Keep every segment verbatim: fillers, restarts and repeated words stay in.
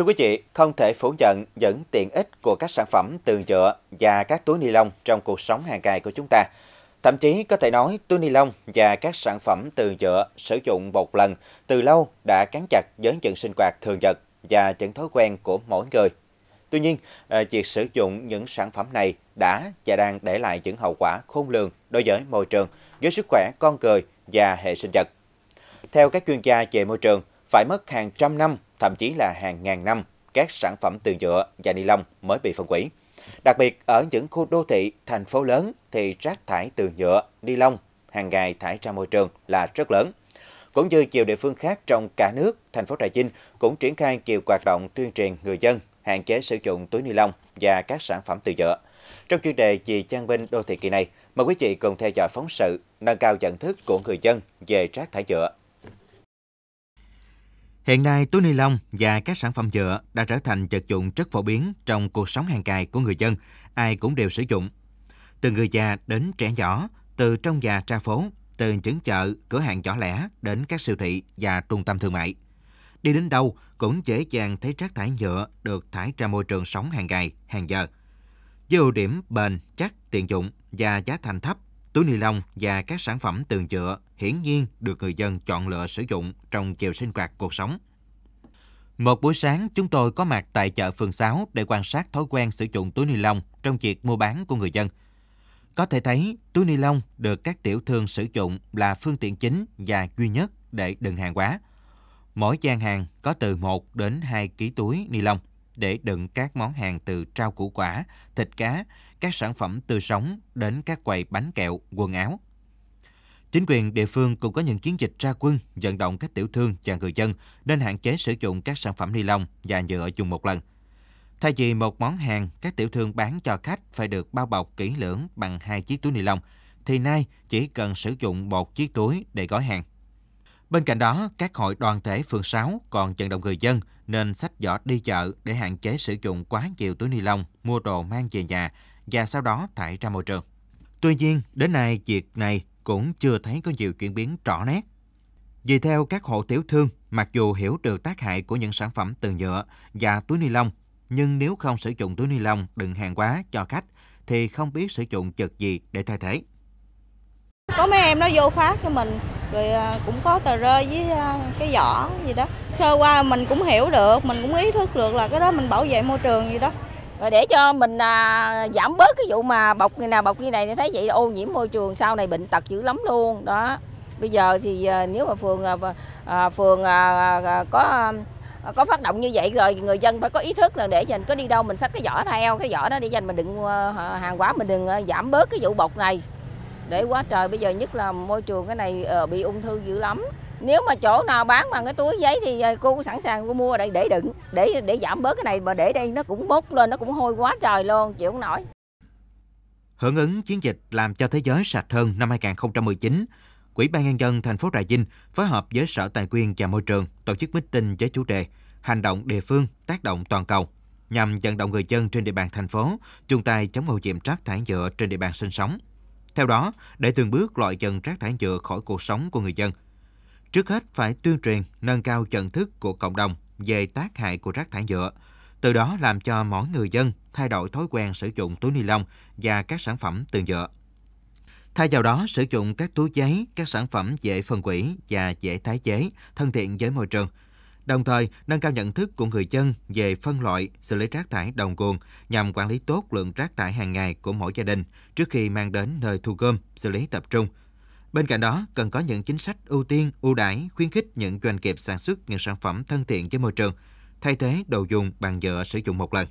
Thưa quý vị, không thể phủ nhận những tiện ích của các sản phẩm từ nhựa và các túi ni lông trong cuộc sống hàng ngày của chúng ta. Thậm chí có thể nói túi ni lông và các sản phẩm từ nhựa sử dụng một lần từ lâu đã gắn chặt với những sinh hoạt thường nhật và những thói quen của mỗi người. Tuy nhiên, việc sử dụng những sản phẩm này đã và đang để lại những hậu quả khôn lường đối với môi trường, với sức khỏe con người và hệ sinh vật. Theo các chuyên gia về môi trường, phải mất hàng trăm năm, thậm chí là hàng ngàn năm, các sản phẩm từ nhựa và ni lông mới bị phân hủy. Đặc biệt, ở những khu đô thị, thành phố lớn thì rác thải từ nhựa, ni lông hàng ngày thải ra môi trường là rất lớn. Cũng như nhiều địa phương khác trong cả nước, thành phố Trà Vinh cũng triển khai nhiều hoạt động tuyên truyền người dân hạn chế sử dụng túi ni lông và các sản phẩm từ nhựa. Trong chuyên đề về văn minh đô thị kỳ này, mời quý vị cùng theo dõi phóng sự nâng cao nhận thức của người dân về rác thải nhựa. Hiện nay, túi ni lông và các sản phẩm nhựa đã trở thành vật dụng rất phổ biến trong cuộc sống hàng ngày của người dân, ai cũng đều sử dụng. Từ người già đến trẻ nhỏ, từ trong nhà ra phố, từ những chợ, cửa hàng nhỏ lẻ đến các siêu thị và trung tâm thương mại. Đi đến đâu cũng dễ dàng thấy rác thải nhựa được thải ra môi trường sống hàng ngày, hàng giờ. Với ưu điểm bền, chắc, tiện dụng và giá thành thấp, túi ni lông và các sản phẩm từ nhựa hiển nhiên được người dân chọn lựa sử dụng trong chiều sinh hoạt cuộc sống. Một buổi sáng, chúng tôi có mặt tại chợ phường sáu để quan sát thói quen sử dụng túi ni lông trong việc mua bán của người dân. Có thể thấy, túi ni lông được các tiểu thương sử dụng là phương tiện chính và duy nhất để đựng hàng hóa. Mỗi gian hàng có từ một đến hai ký túi ni lông để đựng các món hàng từ rau củ quả, thịt cá, các sản phẩm tươi sống đến các quầy bánh kẹo, quần áo. Chính quyền địa phương cũng có những chiến dịch ra quân vận động các tiểu thương và người dân nên hạn chế sử dụng các sản phẩm ni lông và nhựa dùng một lần. Thay vì một món hàng, các tiểu thương bán cho khách phải được bao bọc kỹ lưỡng bằng hai chiếc túi ni lông, thì nay chỉ cần sử dụng một chiếc túi để gói hàng. Bên cạnh đó, các hội đoàn thể phường sáu còn vận động người dân nên xách giỏ đi chợ để hạn chế sử dụng quá nhiều túi ni lông, mua đồ mang về nhà và sau đó thải ra môi trường. Tuy nhiên, đến nay việc này cũng chưa thấy có nhiều chuyển biến rõ nét. Vì theo các hộ tiểu thương, mặc dù hiểu được tác hại của những sản phẩm từ nhựa và túi ni lông, nhưng nếu không sử dụng túi ni lông đựng hàng hóa cho khách thì không biết sử dụng vật gì để thay thế. Có mấy em nó vô phát cho mình, rồi cũng có tờ rơi với cái giỏ gì đó. Sơ qua mình cũng hiểu được, mình cũng ý thức được là cái đó mình bảo vệ môi trường gì đó. Rồi để cho mình à, giảm bớt cái vụ mà bọc như nào bọc như này thì thấy vậy ô nhiễm môi trường, sau này bệnh tật dữ lắm luôn đó. Bây giờ thì à, nếu mà phường à, phường à, à, có à, có phát động như vậy rồi người dân phải có ý thức là để dành có đi đâu mình xách cái giỏ theo, cái giỏ đó để dành mình đựng à, hàng hóa, mình đừng à, giảm bớt cái vụ bọc này. Để quá trời, bây giờ nhất là môi trường cái này bị ung thư dữ lắm. Nếu mà chỗ nào bán bằng cái túi giấy thì cô cũng sẵn sàng cô mua để để đựng, để để giảm bớt cái này, mà để đây nó cũng bốc lên, nó cũng hôi quá trời luôn, chịu không nổi. Hưởng ứng chiến dịch làm cho thế giới sạch hơn năm hai không một chín, Ủy ban nhân dân thành phố Trà Vinh phối hợp với Sở Tài nguyên và Môi trường tổ chức meeting với chủ đề Hành động địa phương tác động toàn cầu, nhằm vận động người dân trên địa bàn thành phố chung tay chống ô nhiễm rác thải nhựa trên địa bàn sinh sống. Theo đó, để từng bước loại dần rác thải nhựa khỏi cuộc sống của người dân, trước hết phải tuyên truyền nâng cao nhận thức của cộng đồng về tác hại của rác thải nhựa, từ đó làm cho mỗi người dân thay đổi thói quen sử dụng túi ni lông và các sản phẩm từ nhựa. Thay vào đó, sử dụng các túi giấy, các sản phẩm dễ phân hủy và dễ tái chế, thân thiện với môi trường. Đồng thời, nâng cao nhận thức của người dân về phân loại, xử lý rác thải đồng nguồn nhằm quản lý tốt lượng rác thải hàng ngày của mỗi gia đình trước khi mang đến nơi thu gom, xử lý tập trung. Bên cạnh đó, cần có những chính sách ưu tiên, ưu đãi, khuyến khích những doanh nghiệp sản xuất những sản phẩm thân thiện với môi trường, thay thế đồ dùng bằng nhựa sử dụng một lần.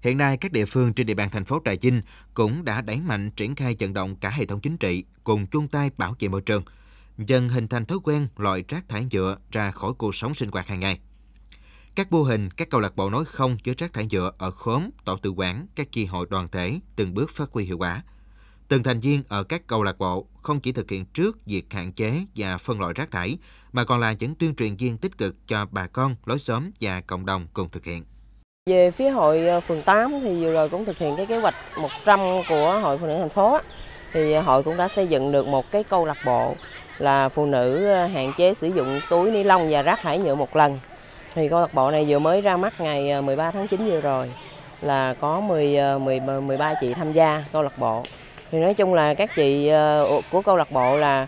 Hiện nay, các địa phương trên địa bàn thành phố Trà Vinh cũng đã đẩy mạnh triển khai vận động cả hệ thống chính trị cùng chung tay bảo vệ môi trường, dần hình thành thói quen loại rác thải nhựa ra khỏi cuộc sống sinh hoạt hàng ngày. Các mô hình, các câu lạc bộ nói không với rác thải nhựa ở khóm, tổ tự quản, các chi hội đoàn thể từng bước phát huy hiệu quả. Từng thành viên ở các câu lạc bộ không chỉ thực hiện trước việc hạn chế và phân loại rác thải, mà còn là những tuyên truyền viên tích cực cho bà con, lối xóm và cộng đồng cùng thực hiện. Về phía hội phường tám thì vừa rồi cũng thực hiện cái kế hoạch một trăm của hội phụ nữ thành phố, thì hội cũng đã xây dựng được một cái câu lạc bộ là phụ nữ hạn chế sử dụng túi ni lông và rác thải nhựa một lần. Thì câu lạc bộ này vừa mới ra mắt ngày mười ba tháng chín vừa rồi, là có mười, mười, mười ba chị tham gia câu lạc bộ. Thì nói chung là các chị của câu lạc bộ là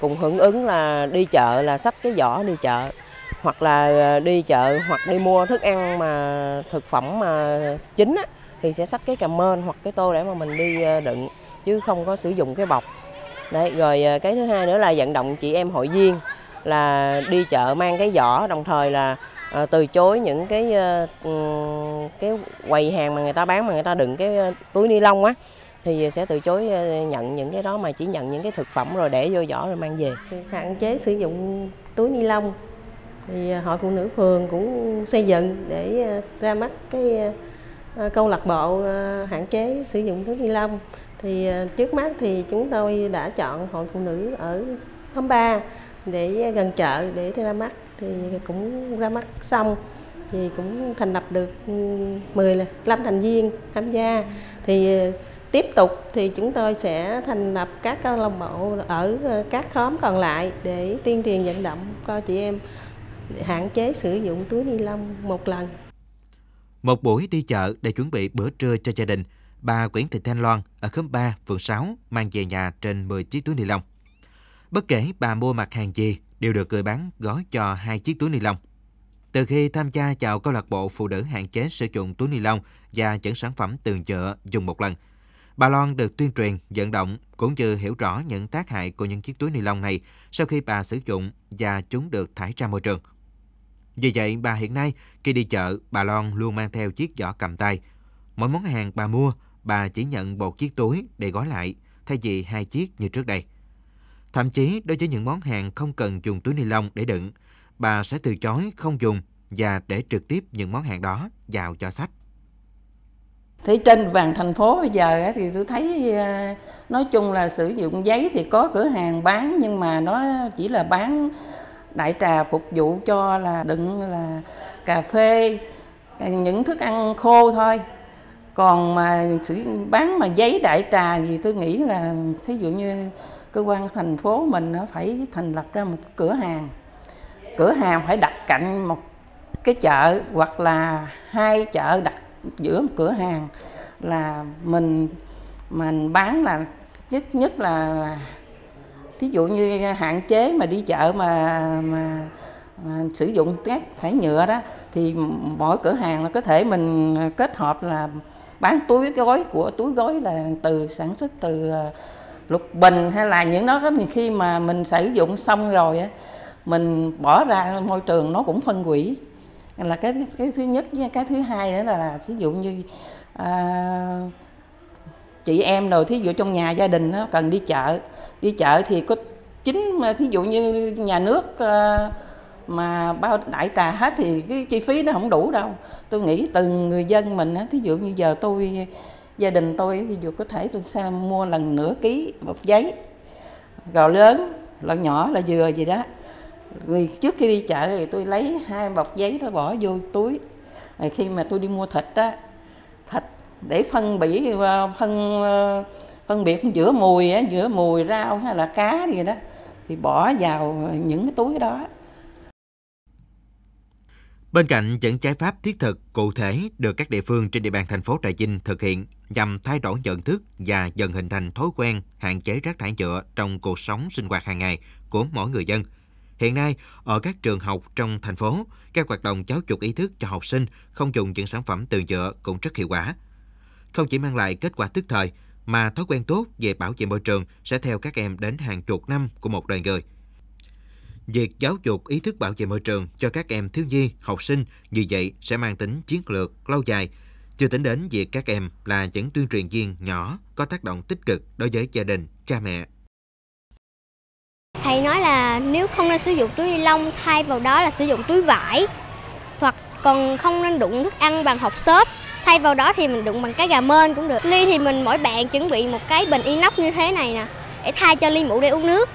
cùng hưởng ứng là đi chợ, là xách cái giỏ đi chợ, hoặc là đi chợ hoặc đi mua thức ăn mà thực phẩm mà chính á, thì sẽ xách cái cà mên hoặc cái tô để mà mình đi đựng, chứ không có sử dụng cái bọc. Đấy, rồi cái thứ hai nữa là vận động chị em hội viên là đi chợ mang cái giỏ, đồng thời là à, từ chối những cái uh, cái quầy hàng mà người ta bán mà người ta đựng cái túi ni lông á, thì sẽ từ chối nhận những cái đó, mà chỉ nhận những cái thực phẩm rồi để vô giỏ rồi mang về. Hạn chế sử dụng túi ni lông thì Hội Phụ Nữ Phường cũng xây dựng để ra mắt cái câu lạc bộ hạn chế sử dụng túi ni lông. Thì trước mắt thì chúng tôi đã chọn Hội Phụ Nữ ở khóm ba để gần chợ để ra mắt, thì cũng ra mắt xong thì cũng thành lập được mười lăm thành viên tham gia. Thì tiếp tục thì chúng tôi sẽ thành lập các câu lạc bộ ở các khóm còn lại để tuyên truyền vận động cho chị em hạn chế sử dụng túi ni lông một lần. Một buổi đi chợ để chuẩn bị bữa trưa cho gia đình, bà Nguyễn Thị Thanh Loan ở khóm ba, phường sáu mang về nhà trên mười chiếc túi ni lông. Bất kể bà mua mặt hàng gì đều được người bán gói cho hai chiếc túi ni lông. Từ khi tham gia vào câu lạc bộ phụ nữ hạn chế sử dụng túi ni lông và những sản phẩm từ chợ dùng một lần, bà Loan được tuyên truyền, vận động cũng như hiểu rõ những tác hại của những chiếc túi ni lông này sau khi bà sử dụng và chúng được thải ra môi trường. Vì vậy, bà hiện nay khi đi chợ, bà Loan luôn mang theo chiếc giỏ cầm tay. Mỗi món hàng bà mua, bà chỉ nhận một chiếc túi để gói lại, thay vì hai chiếc như trước đây. Thậm chí đối với những món hàng không cần dùng túi ni lông để đựng, bà sẽ từ chối không dùng và để trực tiếp những món hàng đó vào giỏ xách. Thì trên địa bàn thành phố bây giờ thì tôi thấy nói chung là sử dụng giấy thì có cửa hàng bán, nhưng mà nó chỉ là bán đại trà phục vụ cho là đựng là cà phê, những thức ăn khô thôi. Còn mà bán mà giấy đại trà thì tôi nghĩ là thí dụ như cơ quan thành phố mình nó phải thành lập ra một cửa hàng. Cửa hàng phải đặt cạnh một cái chợ hoặc là hai chợ đặt giữa một cửa hàng, là mình mình bán là nhất nhất là thí dụ như hạn chế mà đi chợ mà, mà, mà sử dụng các thải nhựa đó, thì mỗi cửa hàng nó có thể mình kết hợp là bán túi gói của túi gói là từ sản xuất từ lục bình hay là những đó. Khi mà mình sử dụng xong rồi mình bỏ ra môi trường nó cũng phân hủy, là cái cái thứ nhất. Với cái thứ hai nữa là, là thí dụ như à, chị em rồi thí dụ trong nhà gia đình nó cần đi chợ đi chợ thì có chính thí dụ như nhà nước à, mà bao đại trà hết thì cái chi phí nó không đủ đâu. Tôi nghĩ từng người dân mình á, thí dụ như giờ tôi gia đình tôi thì dù có thể tôi sẽ mua lần nửa ký bột giấy, rồi lớn rồi nhỏ là dừa gì đó. Vì trước khi đi chợ thì tôi lấy hai bọc giấy đó bỏ vô túi. Rồi khi mà tôi đi mua thịt đó, thịt để phân bỉ phân phân biệt giữa mùi giữa mùi rau hay là cá gì đó thì bỏ vào những cái túi đó. Bên cạnh những giải pháp thiết thực cụ thể được các địa phương trên địa bàn thành phố Trà Vinh thực hiện nhằm thay đổi nhận thức và dần hình thành thói quen hạn chế rác thải nhựa trong cuộc sống sinh hoạt hàng ngày của mỗi người dân, hiện nay, ở các trường học trong thành phố, các hoạt động giáo dục ý thức cho học sinh không dùng những sản phẩm từ nhựa cũng rất hiệu quả. Không chỉ mang lại kết quả tức thời, mà thói quen tốt về bảo vệ môi trường sẽ theo các em đến hàng chục năm của một đời người. Việc giáo dục ý thức bảo vệ môi trường cho các em thiếu nhi, học sinh vì vậy sẽ mang tính chiến lược lâu dài, chưa tính đến việc các em là những tuyên truyền viên nhỏ có tác động tích cực đối với gia đình, cha mẹ. Thầy nói là nếu không nên sử dụng túi ni lông, thay vào đó là sử dụng túi vải, hoặc còn không nên đựng thức ăn bằng hộp xốp, thay vào đó thì mình đựng bằng cái gà mên cũng được. Ly thì mình mỗi bạn chuẩn bị một cái bình inox như thế này nè để thay cho ly mũ để uống nước.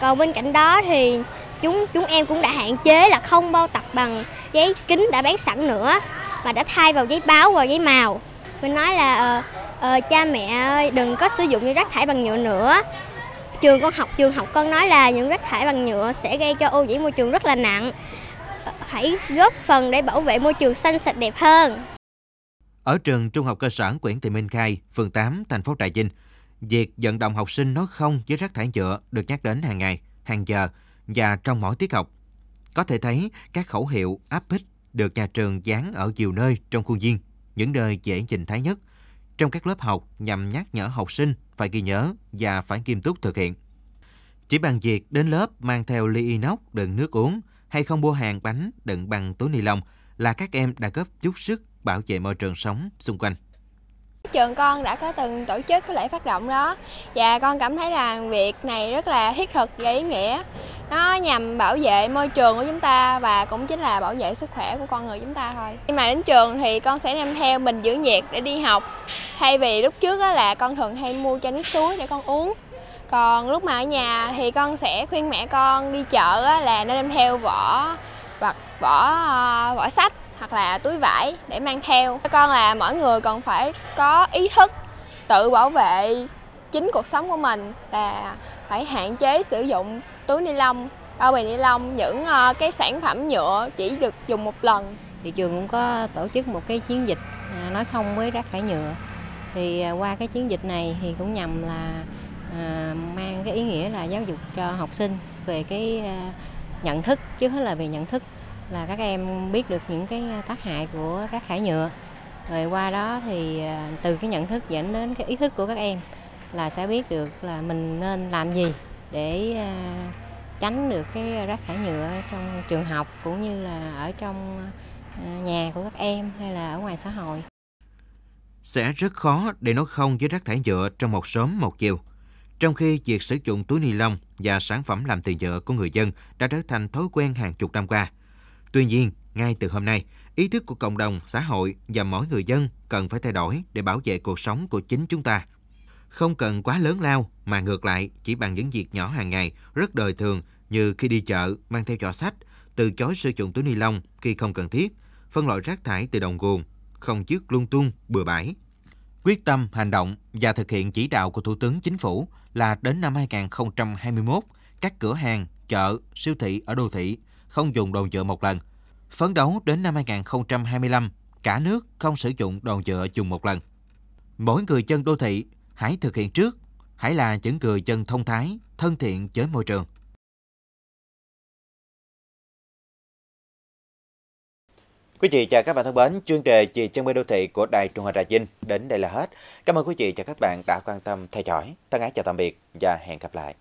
Còn bên cạnh đó thì chúng chúng em cũng đã hạn chế là không bao tập bằng giấy kính đã bán sẵn nữa, mà đã thay vào giấy báo và giấy màu. Mình nói là ờ, cha mẹ ơi, đừng có sử dụng như rác thải bằng nhựa nữa. Trường con học, trường học con nói là những rác thải bằng nhựa sẽ gây cho ô nhiễm môi trường rất là nặng. hãy góp phần để bảo vệ môi trường xanh sạch đẹp hơn. Ở trường Trung học cơ sở Nguyễn Thị Minh Khai, phường tám, thành phố Trà Vinh, việc vận động học sinh nói không với rác thải nhựa được nhắc đến hàng ngày, hàng giờ và trong mỗi tiết học. Có thể thấy các khẩu hiệu áp phích được nhà trường dán ở nhiều nơi trong khuôn viên, những nơi dễ nhìn thấy nhất, trong các lớp học nhằm nhắc nhở học sinh phải ghi nhớ và phải nghiêm túc thực hiện. Chỉ bằng việc đến lớp mang theo ly inox đựng nước uống hay không mua hàng bánh đựng bằng túi ni lông là các em đã góp chút sức bảo vệ môi trường sống xung quanh. Trường con đã có từng tổ chức cái lễ phát động đó và con cảm thấy là việc này rất là thiết thực và ý nghĩa. Nó nhằm bảo vệ môi trường của chúng ta và cũng chính là bảo vệ sức khỏe của con người chúng ta thôi. Khi mà đến trường thì con sẽ đem theo bình giữ nhiệt để đi học. Thay vì lúc trước là con thường hay mua chai nước suối để con uống. Còn lúc mà ở nhà thì con sẽ khuyên mẹ con đi chợ là nên đem theo vỏ hoặc vỏ vỏ sách hoặc là túi vải để mang theo. Con là mỗi người còn phải có ý thức tự bảo vệ chính cuộc sống của mình, là phải hạn chế sử dụng túi ni lông, bao bì ni lông, những cái sản phẩm nhựa chỉ được dùng một lần. Thì trường cũng có tổ chức một cái chiến dịch nói không với rác thải nhựa. Thì qua cái chiến dịch này thì cũng nhằm là À, mang cái ý nghĩa là giáo dục cho học sinh về cái à, nhận thức, chứ hết là về nhận thức là các em biết được những cái tác hại của rác thải nhựa. Rồi qua đó thì à, từ cái nhận thức dẫn đến cái ý thức của các em là sẽ biết được là mình nên làm gì để à, tránh được cái rác thải nhựa trong trường học cũng như là ở trong à, nhà của các em hay là ở ngoài xã hội. Sẽ rất khó để nói không với rác thải nhựa trong một sớm một chiều. Trong khi việc sử dụng túi ni lông và sản phẩm làm từ nhựa của người dân đã trở thành thói quen hàng chục năm qua. Tuy nhiên, ngay từ hôm nay, ý thức của cộng đồng, xã hội và mỗi người dân cần phải thay đổi để bảo vệ cuộc sống của chính chúng ta. Không cần quá lớn lao mà ngược lại chỉ bằng những việc nhỏ hàng ngày rất đời thường như khi đi chợ mang theo giỏ sách, từ chối sử dụng túi ni lông khi không cần thiết, phân loại rác thải từ đầu nguồn, không vứt lung tung bừa bãi. Quyết tâm hành động và thực hiện chỉ đạo của Thủ tướng Chính phủ là đến năm hai nghìn không trăm hai mươi mốt, các cửa hàng, chợ, siêu thị ở đô thị không dùng đồ nhựa một lần. Phấn đấu đến năm hai nghìn không trăm hai mươi lăm, cả nước không sử dụng đồ nhựa dùng một lần. Mỗi người dân đô thị hãy thực hiện trước, hãy là những người dân thông thái, thân thiện với môi trường. Quý vị và các bạn thân mến, chuyên đề về chân mây đô thị của Đài Truyền hình Trà Vinh đến đây là hết. Cảm ơn quý vị và các bạn đã quan tâm theo dõi. Thân ái chào tạm biệt và hẹn gặp lại.